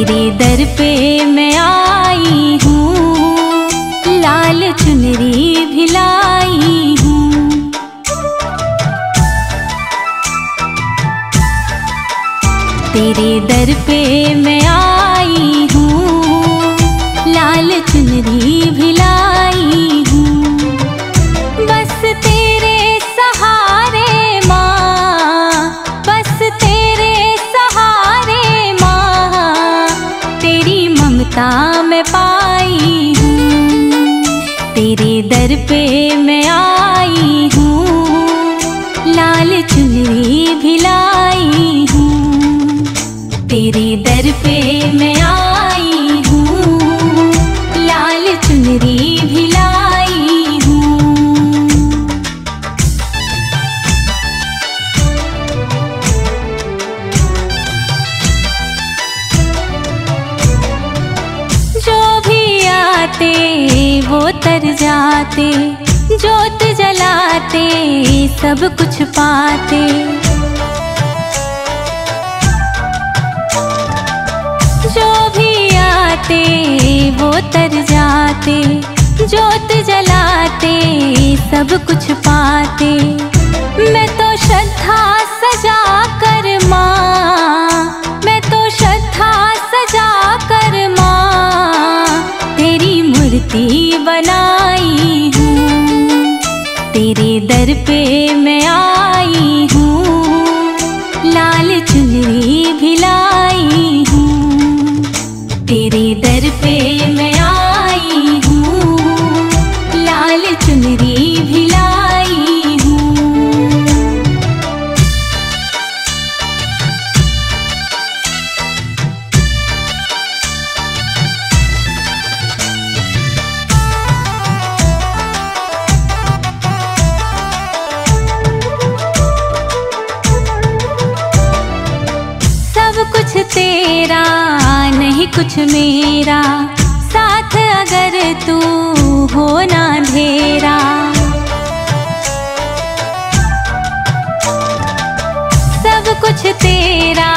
तेरे दर पे मैं आई हूँ, लाल चुनरी भी लाई हूँ। तेरे दर पे मैं आई हूँ, लाल चुनरी भी लाई हूँ। बस तेरे सहारे माँ, बस तेरे सहारे माँ, तेरी ममता मैं पाई हूँ। तेरे दर पे मैं आई हूँ, लाल चुनरी भी लाई हूँ। तेरे दर पे मैं आई हूँ, लाल चुनरी भी लाई हूँ। जो भी आते वो तर जाते, जोत जलाते सब कुछ पाते। वो तर जाते, जोत जलाते सब कुछ पाते। मैं तो श्रद्धा सजा कर माँ, मैं तो श्रद्धा सजा कर माँ, तेरी मूर्ति बनाई हूँ। तेरे दर पे मैं आई हूँ, लाल चुनरी भी लाई हूँ। तेरे दर पे मैं आई हूँ, लाल चुनरी भी लाई हूँ। सब कुछ तेरा नहीं कुछ मेरा, साथ अगर तू हो ना अंधेरा। सब कुछ तेरा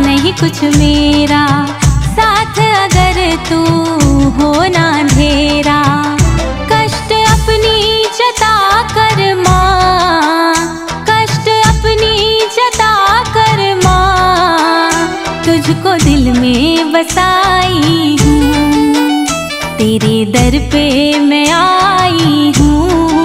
नहीं कुछ मेरा, साथ अगर तू हो ना अंधेरा। कष्ट अपनी जता कर माँ, कष्ट अपनी जता कर माँ, तुझको दिल में बसाई हूँ। तेरे दर पे मैं आई हूँ,